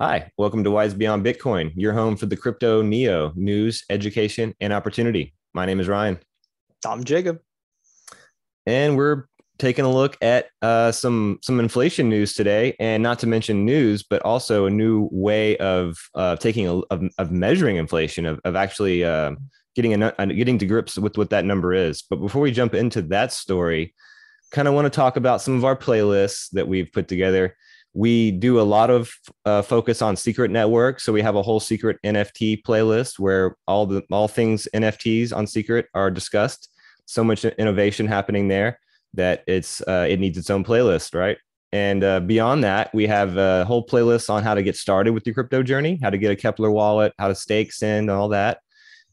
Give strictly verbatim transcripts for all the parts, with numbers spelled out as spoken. Hi, welcome to Wise Beyond Bitcoin, your home for the crypto neo news, education, and opportunity. My name is Ryan. I'm Jacob. And we're taking a look at uh, some some inflation news today, and not to mention news, but also a new way of uh, taking a, of, of measuring inflation, of, of actually uh, getting a, getting to grips with what that number is. But before we jump into that story, kind of want to talk about some of our playlists that we've put together. We do a lot of uh, focus on Secret Network. So we have a whole Secret N F T playlist where all the all things N F Ts on Secret are discussed. So much innovation happening there that it's uh, it needs its own playlist, right? And uh, beyond that, we have a whole playlist on how to get started with your crypto journey, how to get a Kepler wallet, how to stake, send, all that,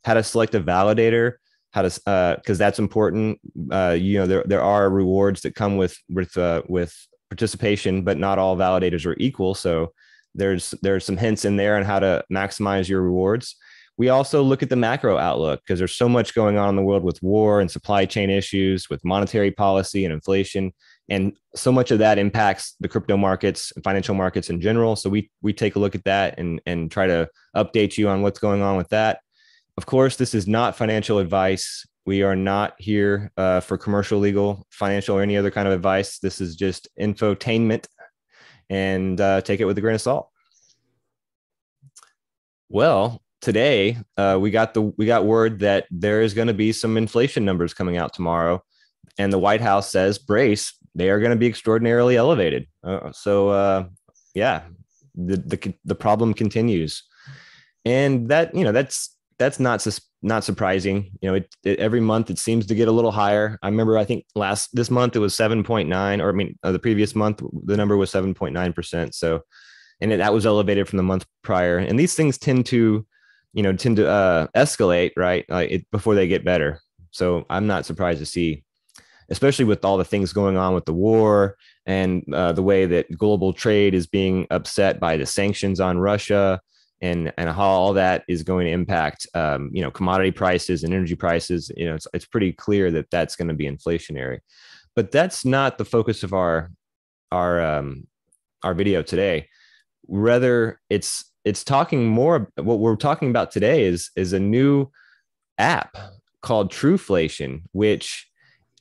how to select a validator, how to because uh, that's important. Uh, you know, there there are rewards that come with with uh, with participation, but not all validators are equal. So there's there's some hints in there on how to maximize your rewards. We also look at the macro outlook because there's so much going on in the world with war and supply chain issues, with monetary policy and inflation. And so much of that impacts the crypto markets and financial markets in general. So we we take a look at that and, and try to update you on what's going on with that. Of course, this is not financial advice. We are not here uh, for commercial, legal, financial, or any other kind of advice. This is just infotainment, and uh, take it with a grain of salt. Well, today uh, we got the we got word that there is going to be some inflation numbers coming out tomorrow, and the White House says brace. They are going to be extraordinarily elevated. Uh, so, uh, yeah, the, the the problem continues, and that you know that's that's not suspicious. Not surprising. You know, it, it, every month it seems to get a little higher. I remember, I think last this month it was seven point nine, or I mean, uh, the previous month, the number was seven point nine percent. So, and it, that was elevated from the month prior. And these things tend to, you know, tend to uh, escalate, right? Uh, it, before they get better. So I'm not surprised to see, especially with all the things going on with the war and uh, the way that global trade is being upset by the sanctions on Russia. And, and how all that is going to impact, um, you know, commodity prices and energy prices. You know, it's, it's pretty clear that that's going to be inflationary, but that's not the focus of our our um, our video today. Rather, it's it's talking more. What we're talking about today is is a new app called Truflation, which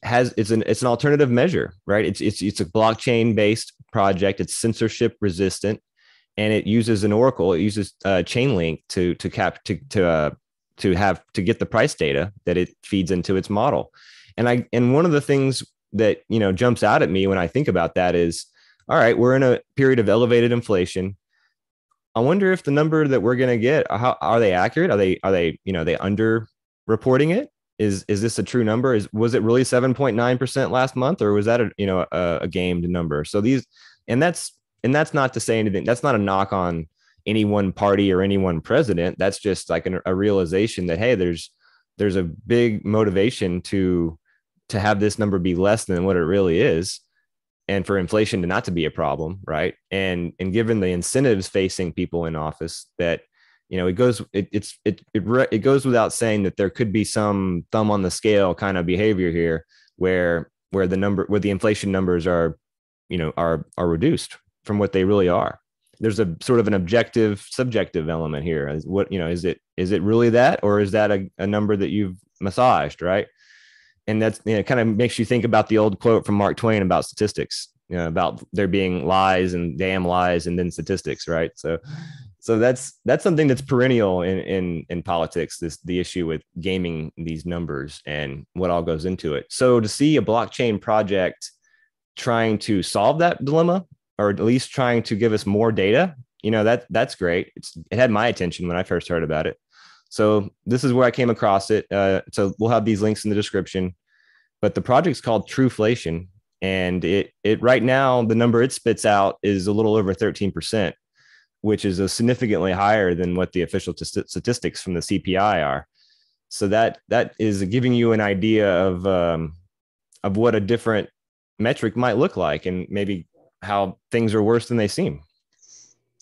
has it's an it's an alternative measure, right? It's it's it's a blockchain based project. It's censorship resistant. And it uses an oracle. It uses uh, Chainlink to to cap to to uh, to have to get the price data that it feeds into its model. And I and one of the things that you know jumps out at me when I think about that is, all right, we're in a period of elevated inflation. I wonder if the number that we're going to get, how are they accurate? Are they are they you know they under reporting it? Is is this a true number? Is was it really seven point nine percent last month, or was that a you know a, a gamed number? So these and that's. And that's not to say anything. That's not a knock on any one party or any one president. That's just like an, a realization that, hey, there's there's a big motivation to to have this number be less than what it really is, and for inflation to not to be a problem, right? And and given the incentives facing people in office, that you know it goes it it's it it, re- it goes without saying that there could be some thumb on the scale kind of behavior here, where where the number where the inflation numbers are, you know, are are reduced from what they really are. There's a sort of an objective, subjective element here. Is what, you know, is it, is it really that, or is that a, a number that you've massaged? Right. And that's, you know, kind of makes you think about the old quote from Mark Twain about statistics, you know, about there being lies and damn lies and then statistics. Right. So, so that's, that's something that's perennial in, in, in politics, this, the issue with gaming these numbers and what all goes into it. So to see a blockchain project trying to solve that dilemma, or at least trying to give us more data, you know, that that's great. It's, it had my attention when I first heard about it. So this is where I came across it. Uh, so we'll have these links in the description, but the project's called Truflation. And it, it right now, the number it spits out is a little over thirteen percent, which is a significantly higher than what the official t- statistics from the C P I are. So that, that is giving you an idea of, um, of what a different metric might look like, and maybe how things are worse than they seem.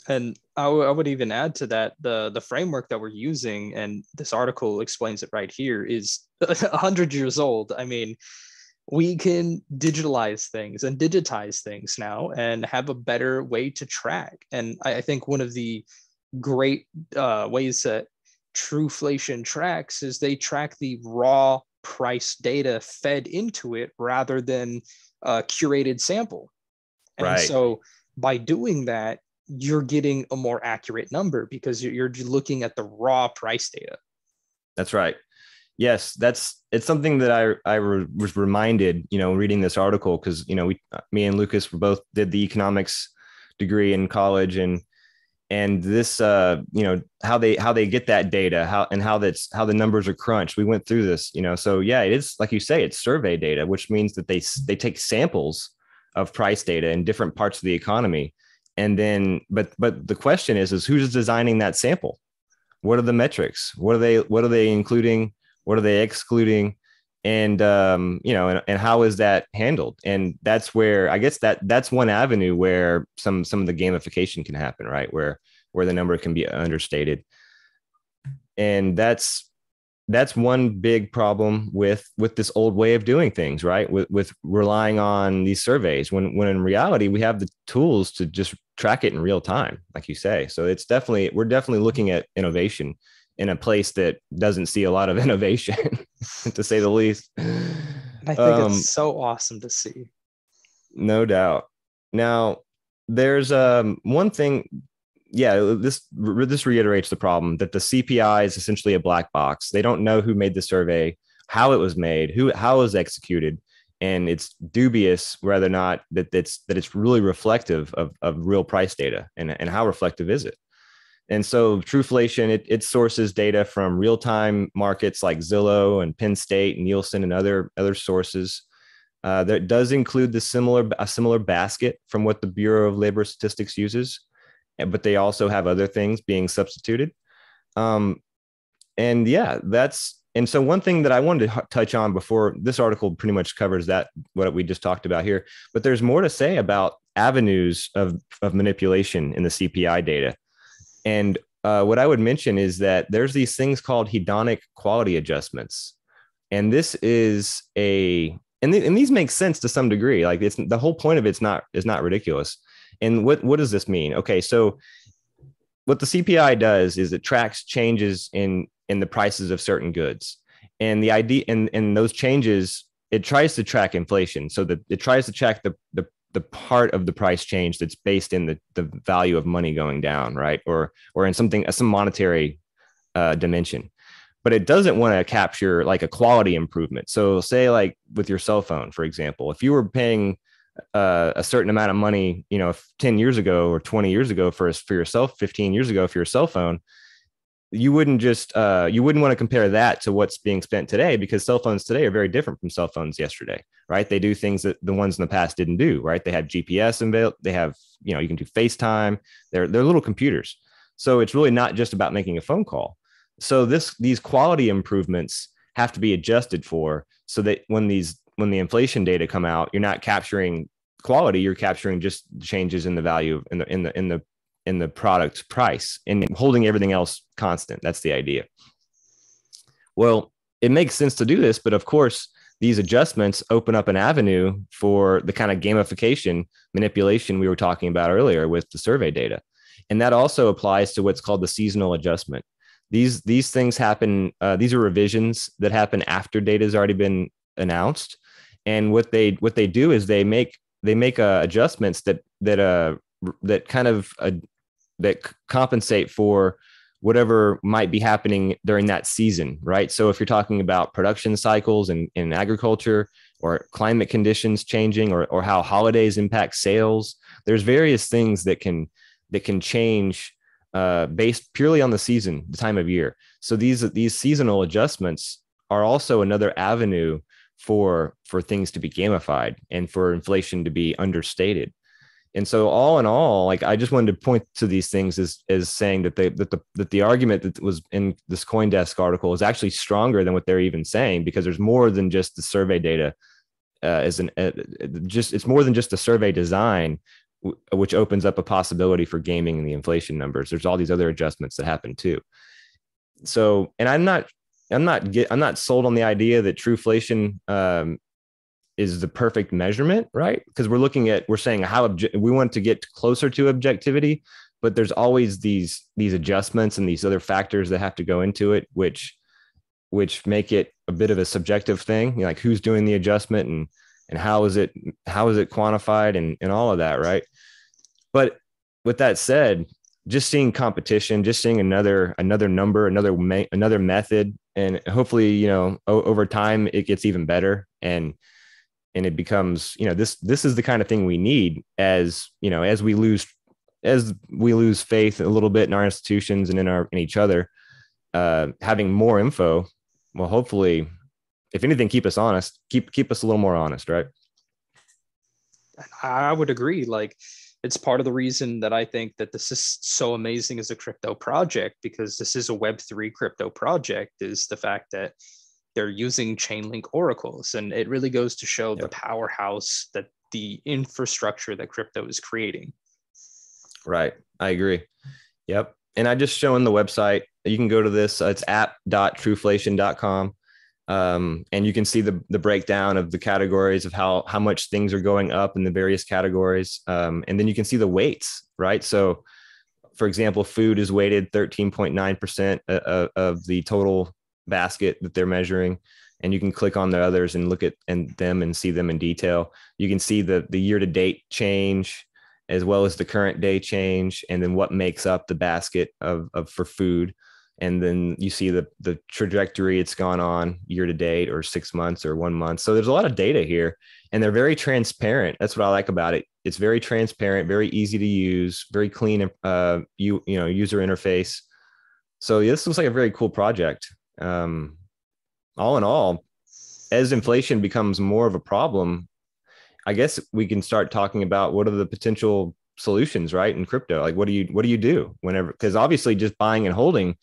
And I, w- I would even add to that, the the framework that we're using, and this article explains it right here, is a hundred years old. I mean, we can digitalize things and digitize things now and have a better way to track. And I, I think one of the great uh, ways that Truflation tracks is they track the raw price data fed into it rather than a curated sample. And right. so by doing that, you're getting a more accurate number because you're looking at the raw price data. That's right. Yes, that's it's something that I I re- was reminded, you know, reading this article, because, you know, we, me and Lucas, we both did the economics degree in college, and and this, uh, you know, how they how they get that data, how and how that's how the numbers are crunched. We went through this, you know, so yeah, it is like you say, it's survey data, which means that they they take samples of price data in different parts of the economy, and then but but the question is is who's designing that sample? What are the metrics? What are they what are they including? What are they excluding? And, um, you know, and, and how is that handled? And that's where I guess that that's one avenue where some some of the gamification can happen, right? Where where the number can be understated. And that's that's one big problem with with this old way of doing things, right? With with relying on these surveys when when in reality, we have the tools to just track it in real time, like you say. So it's definitely we're definitely looking at innovation in a place that doesn't see a lot of innovation, to say the least. And I think um, it's so awesome to see. No doubt. Now, there's um, one thing. Yeah, this this reiterates the problem that the C P I is essentially a black box. They don't know who made the survey, how it was made, who how it was executed, and it's dubious whether or not that it's that it's really reflective of of real price data, and and how reflective is it? And so Truflation, it, it sources data from real-time markets like Zillow and Penn State and Nielsen and other, other sources. Uh, that does include the similar a similar basket from what the Bureau of Labor Statistics uses, but they also have other things being substituted. Um, and yeah, that's and so one thing that I wanted to touch on before this article pretty much covers that what we just talked about here, but there's more to say about avenues of, of manipulation in the C P I data. And uh, what I would mention is that there's these things called hedonic quality adjustments. And this is a, and, th- and these make sense to some degree. Like it's the whole point of it's not, is not ridiculous. And what, what does this mean? Okay. So what the C P I does is it tracks changes in, in the prices of certain goods, and the idea, and, and those changes, it tries to track inflation so that it tries to track the, the, the part of the price change that's based in the, the value of money going down, right? Or or in something, some monetary uh, dimension. But it doesn't want to capture like a quality improvement. So say like with your cell phone, for example, if you were paying uh, a certain amount of money, you know, ten years ago or twenty years ago for, for yourself, fifteen years ago for your cell phone, you wouldn't just, uh, you wouldn't want to compare that to what's being spent today, because cell phones today are very different from cell phones yesterday. Right. They do things that the ones in the past didn't do, right? They have G P S and they have, you know, you can do FaceTime. They're, they're little computers. So it's really not just about making a phone call. So this, these quality improvements have to be adjusted for so that when these, when the inflation data come out, you're not capturing quality, you're capturing just changes in the value in the, in the, in the, in the product price and holding everything else constant. That's the idea. Well, it makes sense to do this, but of course, these adjustments open up an avenue for the kind of gamification manipulation we were talking about earlier with the survey data. And that also applies to what's called the seasonal adjustment. These, these things happen. Uh, these are revisions that happen after data has already been announced. And what they, what they do is they make, they make uh, adjustments that, that, uh, that kind of, uh, that compensate for whatever might be happening during that season, right? So if you're talking about production cycles in, in agriculture or climate conditions changing, or, or how holidays impact sales, there's various things that can that can change uh, based purely on the season, the time of year. So these these seasonal adjustments are also another avenue for for things to be gamified and for inflation to be understated. And so all in all, like I just wanted to point to these things as, as saying that, they, that, the, that the argument that was in this CoinDesk article is actually stronger than what they're even saying, because there's more than just the survey data uh, as an uh, just it's more than just the survey design, w- which opens up a possibility for gaming in the inflation numbers. There's all these other adjustments that happen, too. So and I'm not I'm not get, I'm not sold on the idea that Truflation um, is the perfect measurement, right? Because we're looking at, we're saying how obje- we want to get closer to objectivity, but there's always these these adjustments and these other factors that have to go into it, which which make it a bit of a subjective thing, you know, like who's doing the adjustment and and how is it how is it quantified and and all of that, right? But with that said, just seeing competition, just seeing another another number, another ma- another method, and hopefully, you know, o- over time it gets even better and. And it becomes, you know, this, this is the kind of thing we need as, you know, as we lose, as we lose faith a little bit in our institutions and in our, in each other, uh, having more info will hopefully, if anything, keep us honest, keep, keep us a little more honest. Right. I would agree. Like, it's part of the reason that I think that this is so amazing as a crypto project, because this is a Web three crypto project, is the fact that they're using Chainlink oracles. And it really goes to show yep. the powerhouse that the infrastructure that crypto is creating. Right. I agree. Yep. And I just shown the website. You can go to this. It's app dot truflation dot com. Um, and you can see the, the breakdown of the categories of how, how much things are going up in the various categories. Um, and then you can see the weights, right? So, for example, food is weighted thirteen point nine percent of, of the total basket that they're measuring, and you can click on the others and look at and them and see them in detail. You can see the the year-to-date change as well as the current day change, and then what makes up the basket of, of for food, and then you see the the trajectory it's gone on year to date or six months or one month. So there's a lot of data here, and they're very transparent. That's what I like about it. It's very transparent, very easy to use, very clean uh you you know user interface. So yeah, this looks like a very cool project. Um, all in all, as inflation becomes more of a problem, I guess we can start talking about what are the potential solutions, right? In crypto, like what do you what do you do whenever? Because obviously, just buying and holding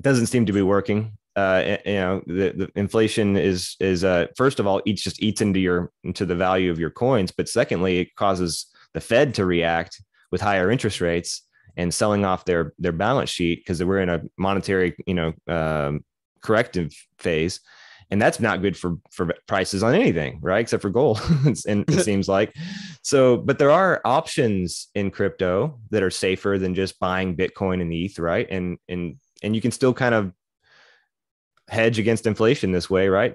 doesn't seem to be working. Uh, you know, the, the inflation is is uh, first of all, eats just eats into your into the value of your coins, but secondly, it causes the Fed to react with higher interest rates and selling off their their balance sheet, because we're in a monetary, you know, um, corrective phase, and that's not good for for prices on anything, right? Except for gold, and it seems like. So, but there are options in crypto that are safer than just buying Bitcoin and E T H, right? And and and you can still kind of hedge against inflation this way, right?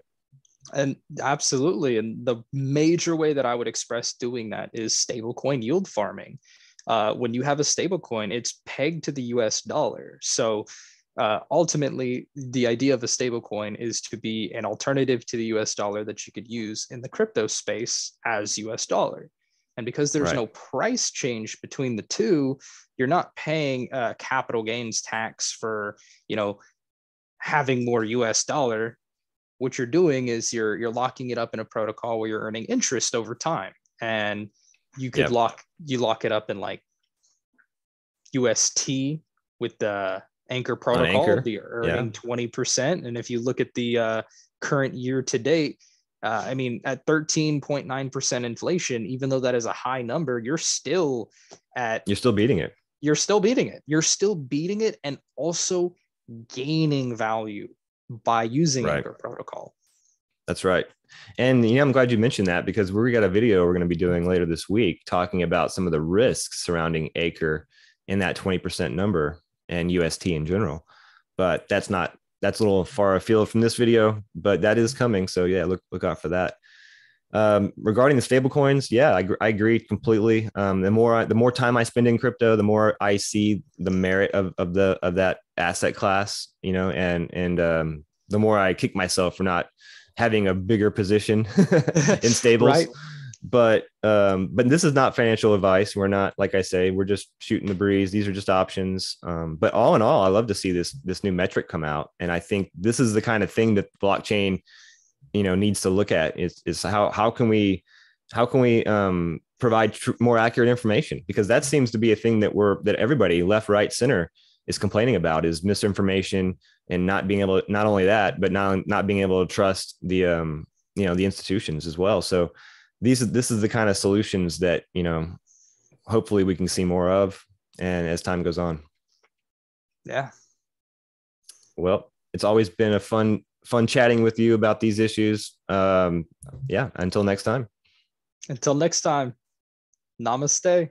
And absolutely, and the major way that I would express doing that is stablecoin yield farming. Uh, when you have a stablecoin, it's pegged to the U S dollar. So uh, ultimately, the idea of a stablecoin is to be an alternative to the U S dollar that you could use in the crypto space as U S dollar. And because there's right. no price change between the two, you're not paying uh, capital gains tax for, you know, having more U S dollar. What you're doing is you're you're locking it up in a protocol where you're earning interest over time. And you could yep. lock you lock it up in like U S T with the Anchor protocol. Anchor. You're earning yeah. twenty percent. And if you look at the uh, current year to date, uh, I mean, at thirteen point nine percent inflation, even though that is a high number, you're still at you're still beating it. You're still beating it. You're still beating it, and also gaining value by using right. Anchor protocol. That's right. And you know, I'm glad you mentioned that, because we got a video we're going to be doing later this week talking about some of the risks surrounding Anchor in that twenty percent number and U S T in general. But that's not, that's a little far afield from this video, but that is coming. So yeah, look, look out for that. Um, regarding the stable coins. Yeah, I, I agree completely. Um, the more, I, the more time I spend in crypto, the more I see the merit of, of the, of that asset class, you know, and, and um, the more I kick myself for not having a bigger position in stables, right. but, um, but this is not financial advice. We're not, like I say, we're just shooting the breeze. These are just options. Um, but all in all, I love to see this, this new metric come out. And I think this is the kind of thing that blockchain, you know, needs to look at is, is how, how can we, how can we, um, provide tr- more accurate information? Because that seems to be a thing that we're, that everybody left, right, center is complaining about, is misinformation, and not being able to, not only that, but now not being able to trust the, um, you know, the institutions as well. So these, this is the kind of solutions that, you know, hopefully we can see more of, and as time goes on. Yeah. Well, it's always been a fun, fun chatting with you about these issues. Um, yeah, until next time. Until next time. Namaste.